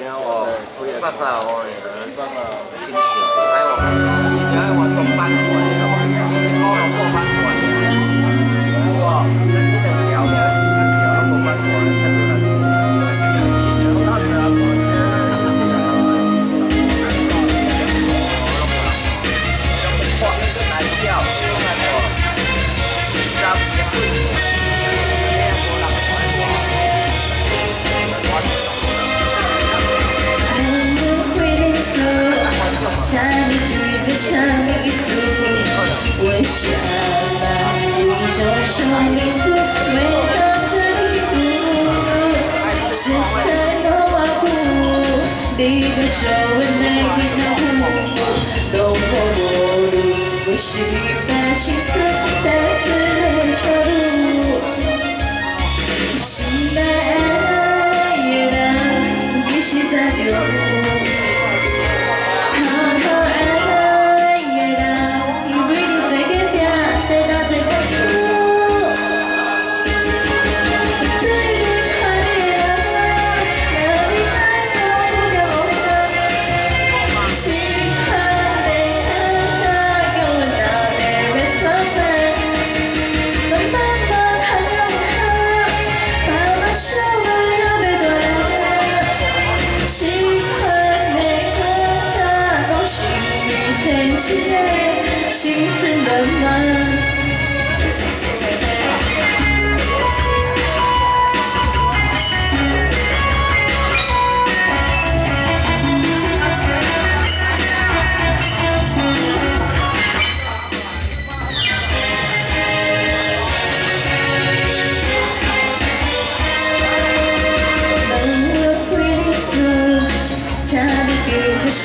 谢谢你们收我去吃冷吗？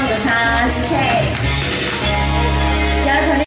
我的餐，谢谢。